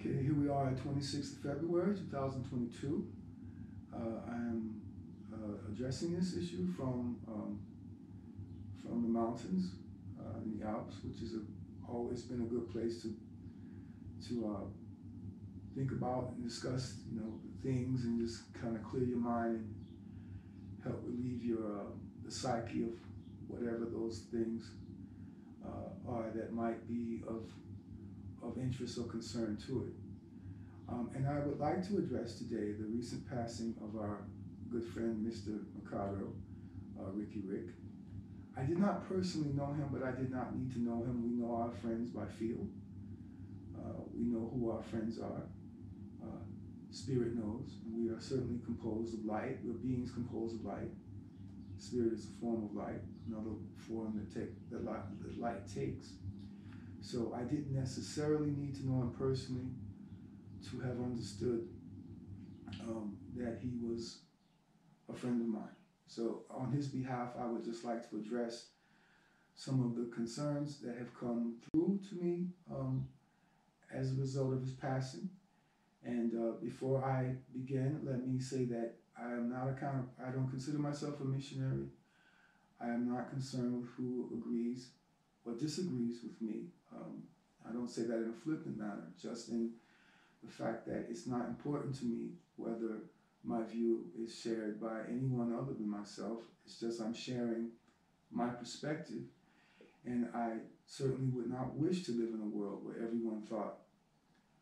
Okay, here we are at 26th of February, 2022. I am addressing this issue from the mountains, in the Alps, which is always been a good place to think about and discuss, you know, things, and just kind of clear your mind and help relieve your the psyche of whatever those things are that might be of interest or concern to it. And I would like to address today the recent passing of our good friend, Mr. Mikado, Riky Rick. I did not personally know him, but I did not need to know him. We know our friends by feel. We know who our friends are. Spirit knows, and we are certainly composed of light. We're beings composed of light. Spirit is a form of light, another form that light takes. So I didn't necessarily need to know him personally to have understood that he was a friend of mine. So on his behalf, I would just like to address some of the concerns that have come through to me as a result of his passing. And before I begin, let me say that I am not I don't consider myself a missionary. I am not concerned with who agrees or disagrees with me. I don't say that in a flippant manner, just in the fact that it's not important to me whether my view is shared by anyone other than myself. It's just I'm sharing my perspective, and I certainly would not wish to live in a world where everyone thought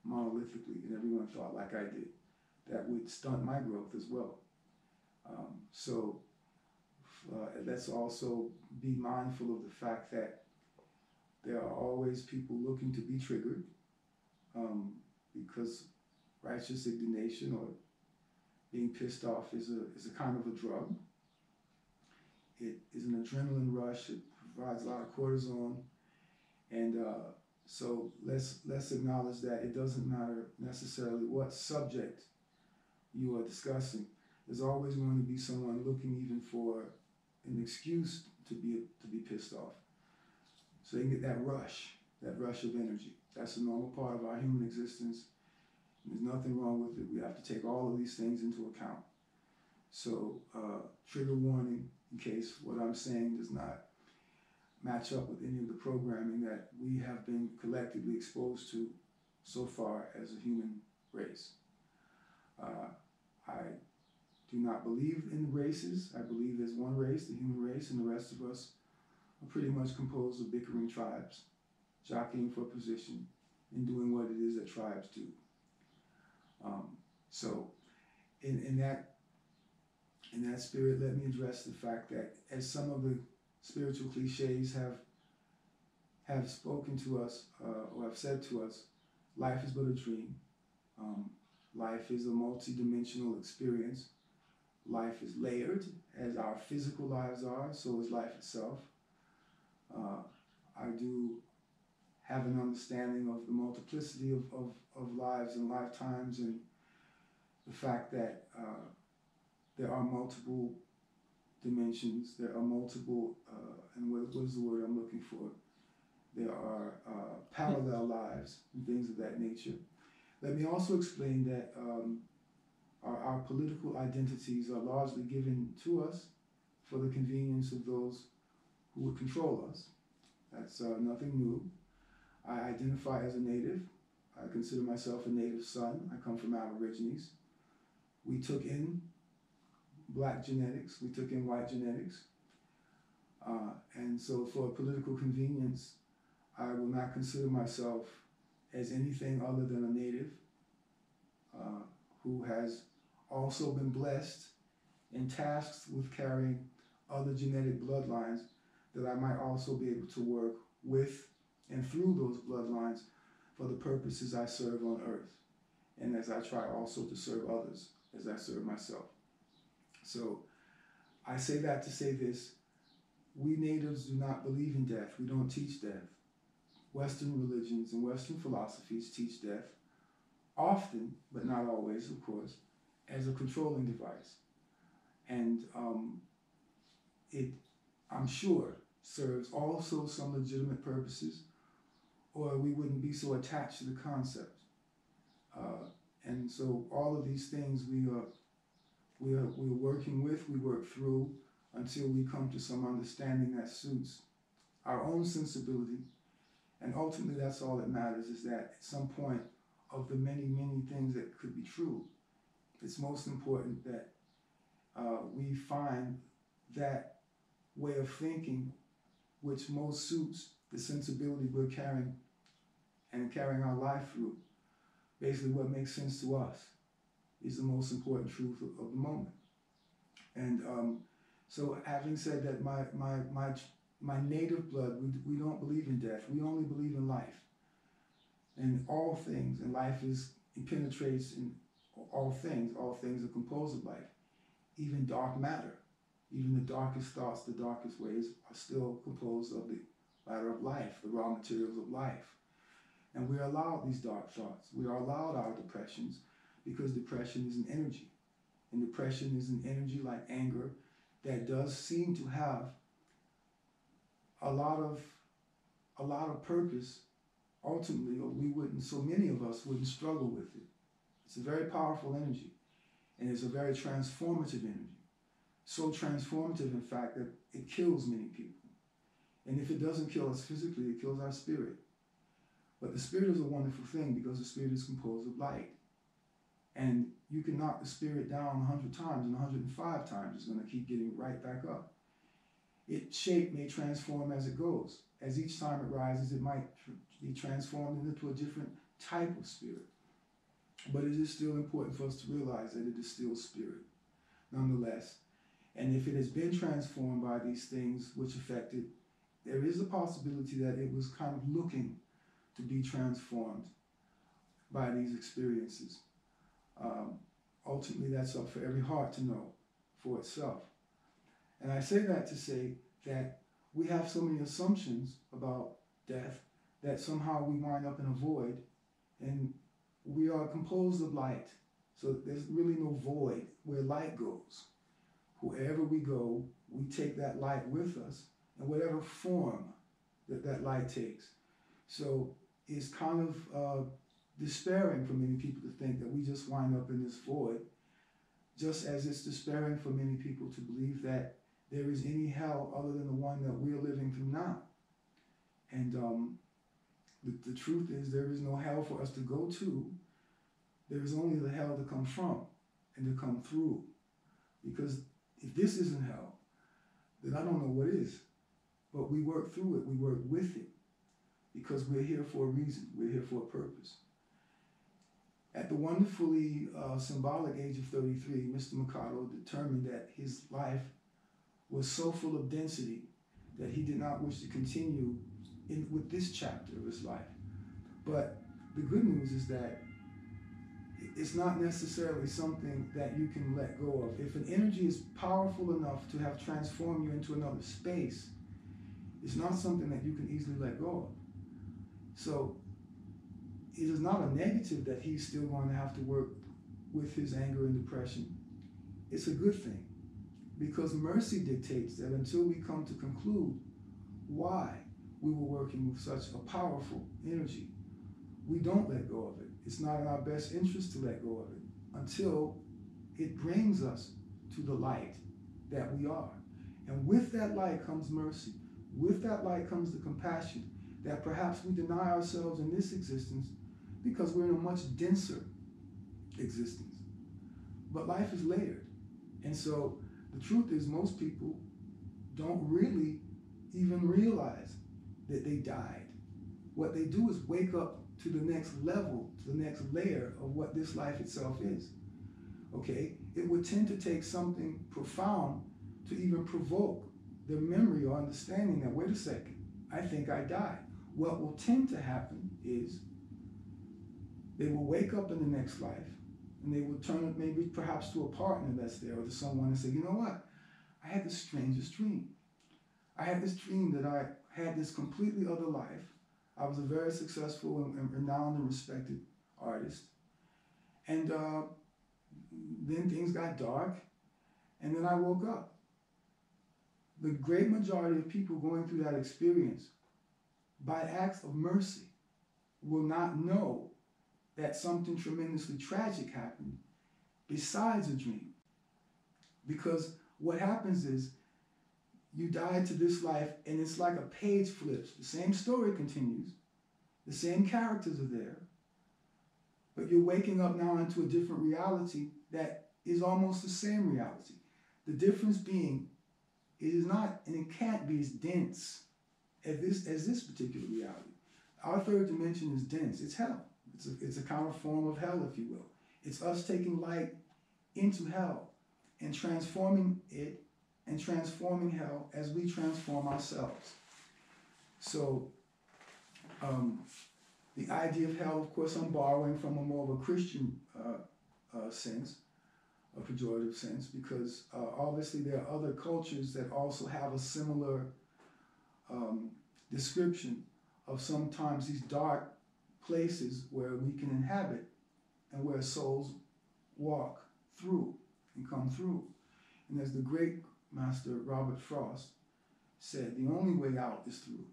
monolithically and everyone thought like I did. That would stunt my growth as well. So let's also be mindful of the fact that there are always people looking to be triggered because righteous indignation or being pissed off is a kind of a drug. It is an adrenaline rush. It provides a lot of cortisone, and so let's acknowledge that it doesn't matter necessarily what subject you are discussing. There's always going to be someone looking even for an excuse to be pissed off, so they can get that rush of energy. That's a normal part of our human existence. There's nothing wrong with it. We have to take all of these things into account. So trigger warning in case what I'm saying does not match up with any of the programming that we have been collectively exposed to so far as a human race. I do not believe in races. I believe there's one race, the human race, and the rest of us are pretty much composed of bickering tribes, jockeying for position and doing what it is that tribes do. So in that spirit, let me address the fact that as some of the spiritual cliches have spoken to us or have said to us, life is but a dream. Life is a multidimensional experience. Life is layered as our physical lives are, so is life itself. I do have an understanding of the multiplicity of lives and lifetimes, and the fact that there are multiple dimensions, there are multiple, and what is the word I'm looking for? There are parallel lives and things of that nature. Let me also explain that our political identities are largely given to us for the convenience of those who would control us. That's nothing new. I identify as a native. I consider myself a native son. I come from Aborigines. We took in black genetics. We took in white genetics. And so for political convenience, I will not consider myself as anything other than a native who has also been blessed and tasked with carrying other genetic bloodlines that I might also be able to work with and through those bloodlines for the purposes I serve on earth, and as I try also to serve others as I serve myself. So I say that to say this: we natives do not believe in death. We don't teach death. Western religions and Western philosophies teach death, often, but not always, of course, as a controlling device. And it, I'm sure, serves also some legitimate purposes, or we wouldn't be so attached to the concept. And so all of these things we're working with, we work through until we come to some understanding that suits our own sensibility. And ultimately, that's all that matters, is that at some point of the many, many things that could be true, it's most important that we find that way of thinking which most suits the sensibility we're carrying and carrying our life through. Basically, what makes sense to us is the most important truth of the moment. And so having said that, my native blood, we don't believe in death. We only believe in life and all things. And life penetrates in all things. All things are composed of life, even dark matter. Even the darkest thoughts, the darkest ways are still composed of the ladder of life, the raw materials of life. And we are allowed these dark thoughts. We are allowed our depressions, because depression is an energy. And depression is an energy like anger that does seem to have a lot of purpose, ultimately, or we wouldn't, so many of us wouldn't struggle with it. It's a very powerful energy, and it's a very transformative energy. So transformative, in fact, that it kills many people. And if it doesn't kill us physically, it kills our spirit. But the spirit is a wonderful thing, because the spirit is composed of light. And you can knock the spirit down 100 times, and 105 times it's going to keep getting right back up. Its shape may transform as it goes. As each time it rises, it might be transformed into a different type of spirit. But it is still important for us to realize that it is still spirit, nonetheless. And if it has been transformed by these things which affect it, there is a possibility that it was kind of looking to be transformed by these experiences. Ultimately, that's up for every heart to know for itself. And I say that to say that we have so many assumptions about death that somehow we wind up in a void, and we are composed of light. So there's really no void where light goes. Wherever we go, we take that light with us, in whatever form that light takes. So it's kind of despairing for many people to think that we just wind up in this void, just as it's despairing for many people to believe that there is any hell other than the one that we are living through now. And the truth is, there is no hell for us to go to. There is only the hell to come from and to come through. Because if this isn't hell, then I don't know what is. But we work through it. We work with it. Because we're here for a reason. We're here for a purpose. At the wonderfully symbolic age of 33, Mr. Mikado determined that his life was so full of density that he did not wish to continue with this chapter of his life. But the good news is that it's not necessarily something that you can let go of. If an energy is powerful enough to have transformed you into another space, it's not something that you can easily let go of. So it is not a negative that he's still going to have to work with his anger and depression. It's a good thing, because mercy dictates that until we come to conclude why we were working with such a powerful energy, we don't let go of it. It's not in our best interest to let go of it until it brings us to the light that we are. And with that light comes mercy. With that light comes the compassion that perhaps we deny ourselves in this existence because we're in a much denser existence. But life is layered. And so the truth is, most people don't really even realize that they died. What they do is wake up to the next level, to the next layer of what this life itself is. Okay? It would tend to take something profound to even provoke their memory or understanding that, wait a second, I think I died. What will tend to happen is they will wake up in the next life, and they will turn maybe perhaps to a partner that's there or to someone and say, you know what? I had the strangest dream. I had this dream that I had this completely other life. I was a very successful and renowned and respected artist. And then things got dark, and then I woke up. The great majority of people going through that experience, by acts of mercy, will not know that something tremendously tragic happened besides a dream. Because what happens is you die to this life and it's like a page flips. The same story continues. The same characters are there. But you're waking up now into a different reality that is almost the same reality. The difference being, it is not, and it can't be as dense as this particular reality. Our third dimension is dense. It's hell. It's a kind of form of hell, if you will. It's us taking light into hell and transforming it and transforming hell as we transform ourselves. So the idea of hell, of course, I'm borrowing from a more of a Christian sense, a pejorative sense, because obviously there are other cultures that also have a similar description of sometimes these dark places where we can inhabit and where souls walk through and come through. And as the great master Robert Frost said, the only way out is through.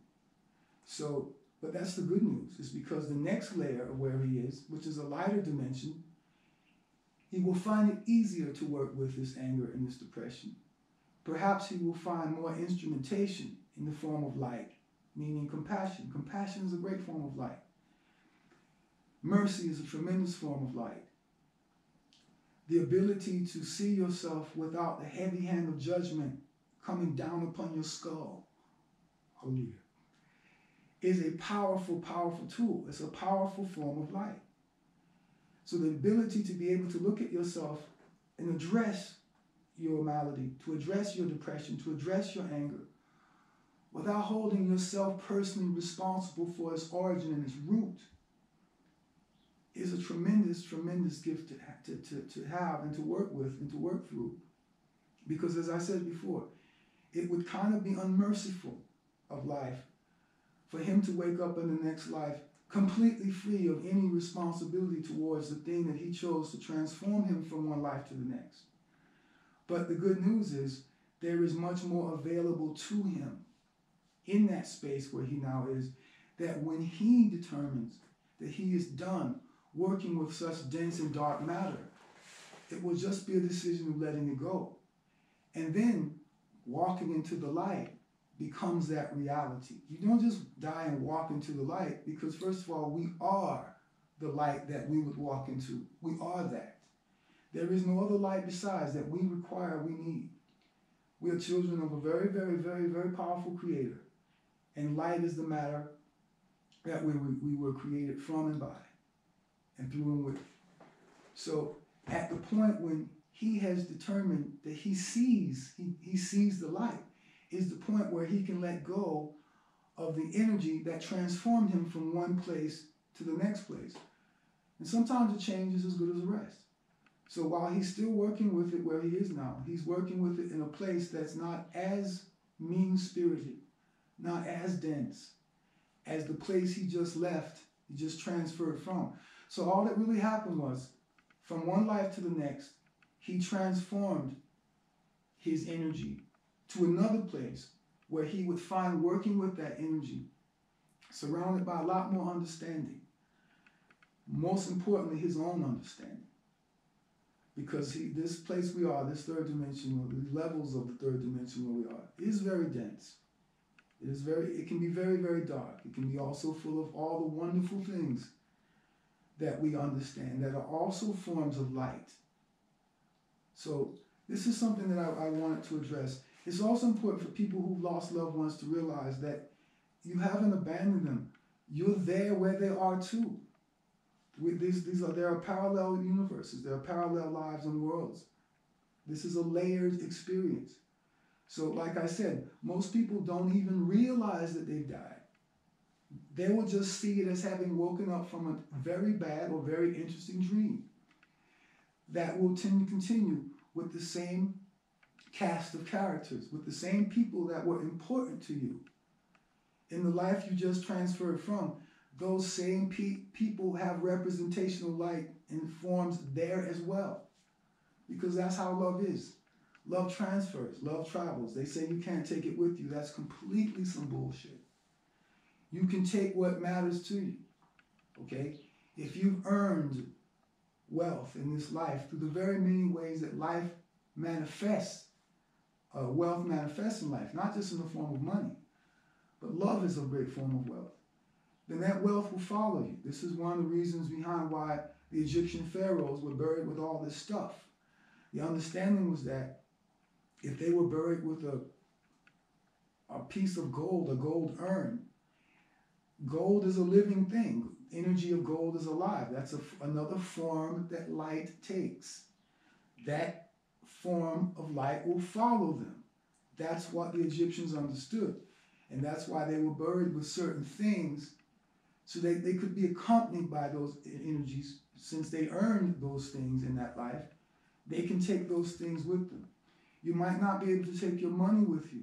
So, but that's the good news, is because the next layer of where he is, which is a lighter dimension, he will find it easier to work with this anger and this depression. Perhaps he will find more instrumentation in the form of light, meaning compassion. Compassion is a great form of light. Mercy is a tremendous form of light. The ability to see yourself without the heavy hand of judgment coming down upon your skull, hallelujah, is a powerful, powerful tool. It's a powerful form of light. So the ability to be able to look at yourself and address your malady, to address your depression, to address your anger, without holding yourself personally responsible for its origin and its root, is a tremendous, tremendous gift to have and to work with and to work through. Because as I said before, it would kind of be unmerciful of life for him to wake up in the next life completely free of any responsibility towards the thing that he chose to transform him from one life to the next. But the good news is there is much more available to him in that space where he now is, that when he determines that he is done working with such dense and dark matter, it will just be a decision of letting it go. And then walking into the light becomes that reality. You don't just die and walk into the light, because first of all, we are the light that we would walk into. We are that. There is no other light besides that we require, we need. We are children of a very, very, very, very powerful creator. And light is the matter that we were created from and by and through and with. So at the point when he has determined that he sees the light, is the point where he can let go of the energy that transformed him from one place to the next place. And sometimes a change is as good as a rest. So while he's still working with it where he is now, he's working with it in a place that's not as mean-spirited, not as dense as the place he just left, he just transferred from. So all that really happened was, from one life to the next, he transformed his energy to another place where he would find working with that energy, surrounded by a lot more understanding. Most importantly, his own understanding. Because this place we are, this third dimension, or the levels of the third dimension where we are, is very dense. It can be very, very dark. It can be also full of all the wonderful things that we understand that are also forms of light. So this is something that I wanted to address. It's also important for people who've lost loved ones to realize that you haven't abandoned them. You're there where they are too. There are parallel universes. There are parallel lives and worlds. This is a layered experience. So like I said, most people don't even realize that they've died. They will just see it as having woken up from a very bad or very interesting dream that will tend to continue with the same cast of characters, with the same people that were important to you. In the life you just transferred from, those same people have representational light and forms there as well. Because that's how love is. Love transfers, love travels. They say you can't take it with you. That's completely some bullshit. You can take what matters to you, okay? If you've earned wealth in this life through the very many ways that life manifests, wealth manifests in life, not just in the form of money, but love is a great form of wealth, then that wealth will follow you. This is one of the reasons behind why the Egyptian pharaohs were buried with all this stuff. The understanding was that if they were buried with a piece of gold, a gold urn, gold is a living thing. Energy of gold is alive. That's another form that light takes. That form of light will follow them. That's what the Egyptians understood. And that's why they were buried with certain things, so they could be accompanied by those energies. Since they earned those things in that life, they can take those things with them. You might not be able to take your money with you,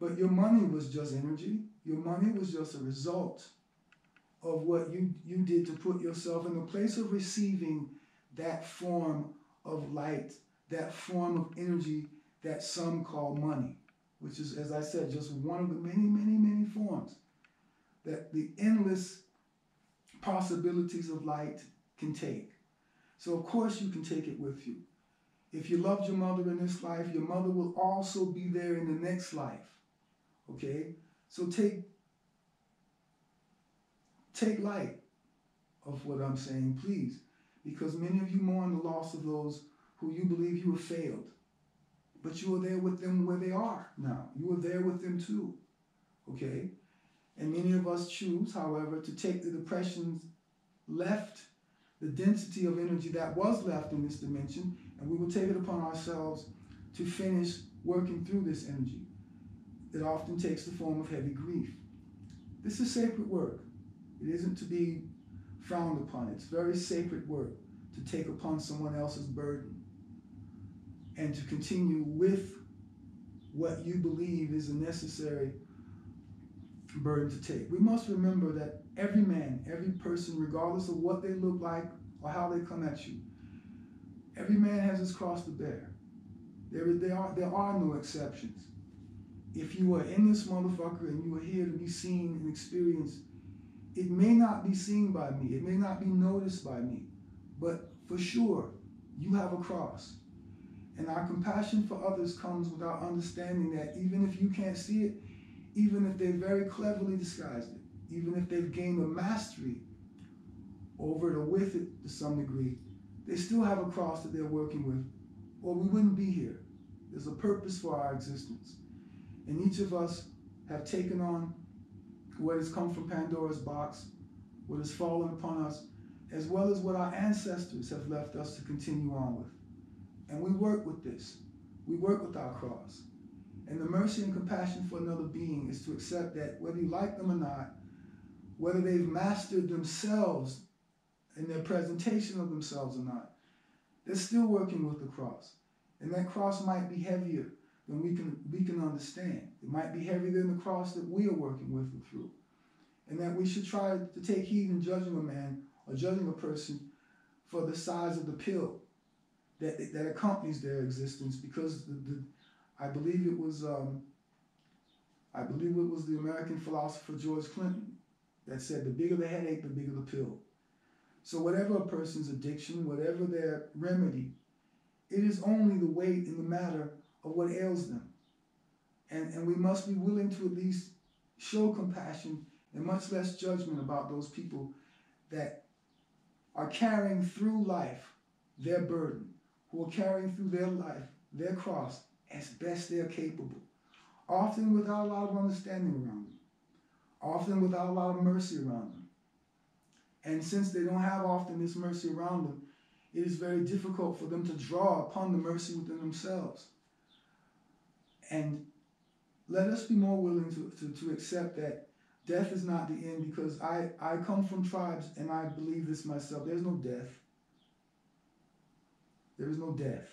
but your money was just energy. Your money was just a result of what you did to put yourself in the place of receiving that form of light, that form of energy that some call money, which is, as I said, just one of the many, many, many forms that the endless possibilities of light can take. So of course you can take it with you. If you loved your mother in this life, your mother will also be there in the next life, okay? So take light of what I'm saying, please, because many of you mourn the loss of those who you believe you have failed, but you are there with them where they are now. You are there with them too, okay? And many of us choose, however, to take the depressions left, the density of energy that was left in this dimension, and we will take it upon ourselves to finish working through this energy. It often takes the form of heavy grief. This is sacred work. It isn't to be frowned upon. It's very sacred work to take upon someone else's burden and to continue with what you believe is a necessary burden to take. We must remember that every man, every person, regardless of what they look like or how they come at you, every man has his cross to bear. There are no exceptions. If you are in this motherfucker and you are here to be seen and experienced, it may not be seen by me, it may not be noticed by me, but for sure, you have a cross. And our compassion for others comes with our understanding that even if you can't see it, even if they very cleverly disguised it, even if they've gained a mastery over it or with it to some degree, they still have a cross that they're working with, or we wouldn't be here. There's a purpose for our existence. And each of us have taken on what has come from Pandora's box, what has fallen upon us, as well as what our ancestors have left us to continue on with. And we work with this. We work with our cross. And the mercy and compassion for another being is to accept that whether you like them or not, whether they've mastered themselves in their presentation of themselves or not, they're still working with the cross. And that cross might be heavier than we can understand. It might be heavier than the cross that we are working with and through. And that we should try to take heed in judging a man or judging a person for the size of the pill that accompanies their existence, because I believe it was the American philosopher George Clinton that said, the bigger the headache, the bigger the pill. So whatever a person's addiction, whatever their remedy, it is only the weight in the matter of what ails them. And we must be willing to at least show compassion and much less judgment about those people that are carrying through life their burden, who are carrying through their life their cross, as best they are capable, often without a lot of understanding around them, often without a lot of mercy around them. And since they don't have often this mercy around them, it is very difficult for them to draw upon the mercy within themselves. And let us be more willing to accept that death is not the end, because I come from tribes and I believe this myself. There's no death. There is no death.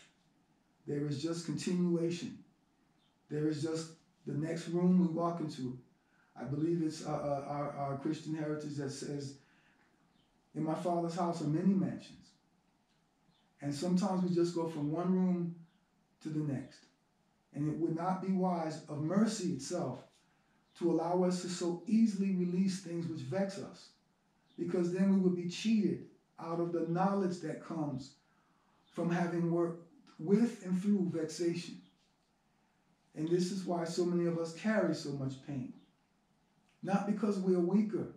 There is just continuation. There is just the next room we walk into. I believe it's our Christian heritage that says, in my Father's house are many mansions. And sometimes we just go from one room to the next. And it would not be wise of mercy itself to allow us to so easily release things which vex us. because then we would be cheated out of the knowledge that comes from having worked with and through vexation. And this is why so many of us carry so much pain. Not because we are weaker,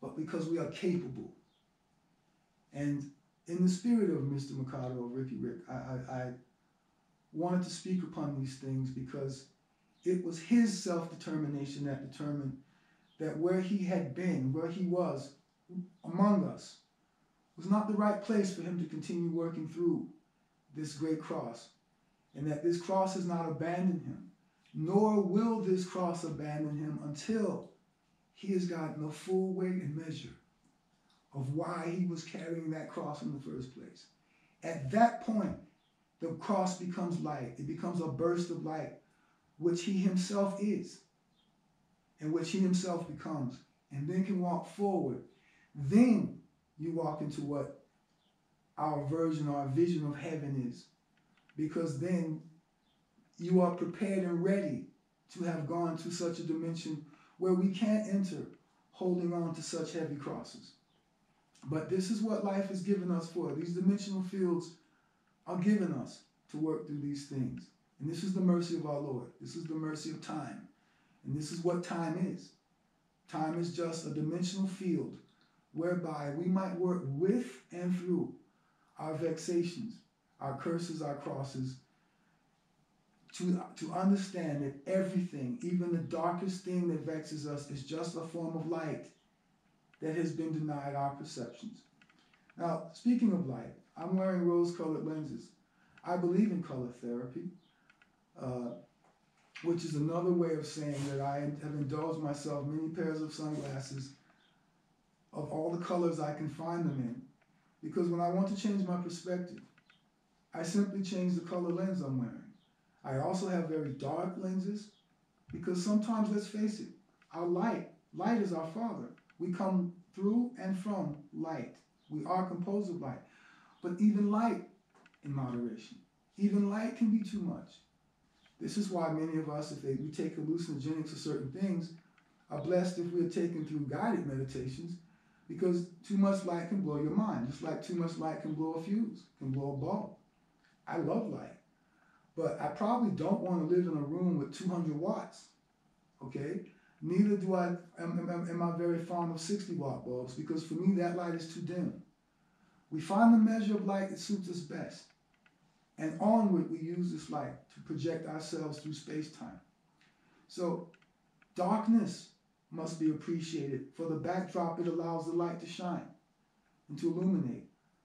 but because we are capable. And in the spirit of Mr. Mikado or Riky Rick, I wanted to speak upon these things because it was his self-determination that determined that where he had been, where he was among us, was not the right place for him to continue working through this great cross, and that this cross has not abandoned him, nor will this cross abandon him until he has gotten the full weight and measure of why he was carrying that cross in the first place. At that point, the cross becomes light. It becomes a burst of light, which he himself is, and which he himself becomes, and then can walk forward. Then you walk into what our version, our vision of heaven is, because then you are prepared and ready to have gone to such a dimension where we can't enter holding on to such heavy crosses. But this is what life has given us for. These dimensional fields are given us to work through these things. And this is the mercy of our Lord. This is the mercy of time. And this is what time is. Time is just a dimensional field whereby we might work with and through our vexations, our curses, our crosses, to understand that everything, even the darkest thing that vexes us, is just a form of light that has been denied our perceptions. Now, speaking of light, I'm wearing rose-colored lenses. I believe in color therapy, which is another way of saying that I have indulged myself many pairs of sunglasses of all the colors I can find them in, because when I want to change my perspective, I simply change the color lens I'm wearing. I also have very dark lenses, because sometimes, let's face it, our light is our father. We come through and from light. We are composed of light. But even light in moderation, even light can be too much. This is why many of us, if we take hallucinogenics or certain things, are blessed if we are taken through guided meditations, because too much light can blow your mind, just like too much light can blow a fuse, can blow a bulb. I love light, but I probably don't want to live in a room with 200 watts, okay? Neither do I, am I very fond of 60-watt bulbs, because for me that light is too dim. We find the measure of light that suits us best, and onward we use this light to project ourselves through space-time. So darkness must be appreciated for the backdrop it allows the light to shine and to illuminate.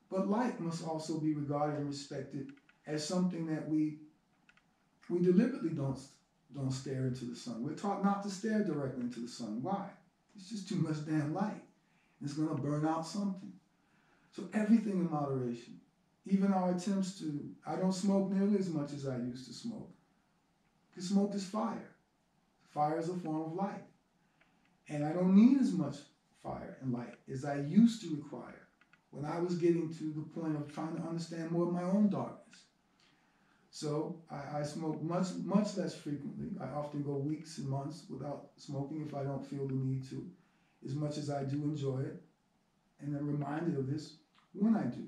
But light must also be regarded and respected as something that we deliberately don't stare into the sun. We're taught not to stare directly into the sun. Why? It's just too much damn light. It's going to burn out something. So everything in moderation. Even our attempts to, I don't smoke nearly as much as I used to smoke, because smoke is fire. Fire is a form of light. And I don't need as much fire and light as I used to require when I was getting to the point of trying to understand more of my own darkness. So I smoke much less frequently. I often go weeks and months without smoking if I don't feel the need to, as much as I do enjoy it. And I'm reminded of this when I do.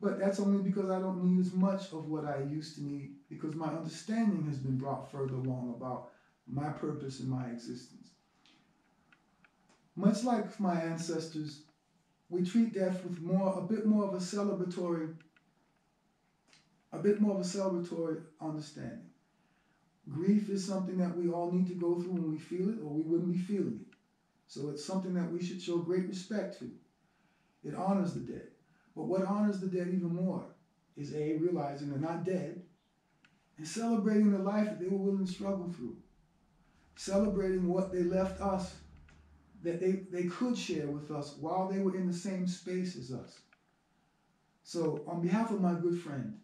But that's only because I don't need as much of what I used to need, because my understanding has been brought further along about my purpose and my existence. Much like my ancestors, we treat death with a bit more of a celebratory understanding. Grief is something that we all need to go through when we feel it, or we wouldn't be feeling it. So it's something that we should show great respect to. It honors the dead. But what honors the dead even more is A, realizing they're not dead, and celebrating the life that they were willing to struggle through. Celebrating what they left us, that they could share with us while they were in the same space as us. So on behalf of my good friend,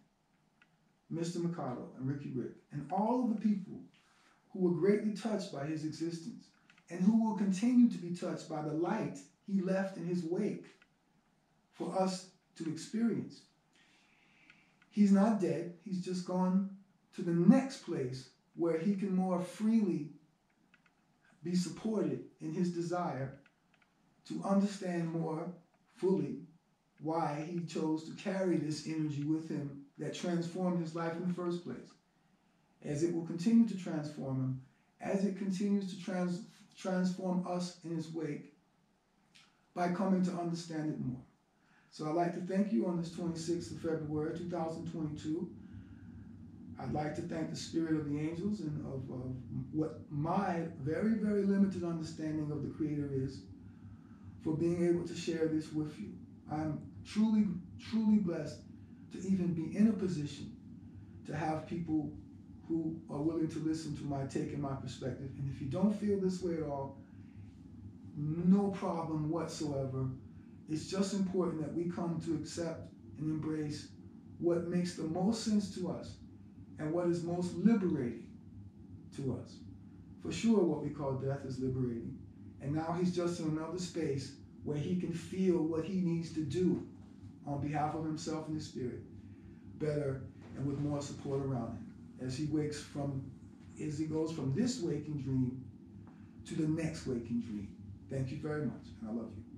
Mr. Mikado and Riky Rick, and all of the people who were greatly touched by his existence and who will continue to be touched by the light he left in his wake for us to experience. He's not dead, he's just gone to the next place where he can more freely be supported in his desire to understand more fully why he chose to carry this energy with him that transformed his life in the first place, as it will continue to transform him, as it continues to transform us in his wake by coming to understand it more. So I'd like to thank you on this 26th of February, 2022. I'd like to thank the spirit of the angels and of what my very, very limited understanding of the Creator is, for being able to share this with you. I'm truly, truly blessed to even be in a position to have people who are willing to listen to my take and my perspective. And if you don't feel this way at all, no problem whatsoever. It's just important that we come to accept and embrace what makes the most sense to us and what is most liberating to us. For sure, what we call death is liberating. And now he's just in another space where he can feel what he needs to do on behalf of himself and his spirit better and with more support around him as he wakes from, as he goes from this waking dream to the next waking dream. Thank you very much, and I love you.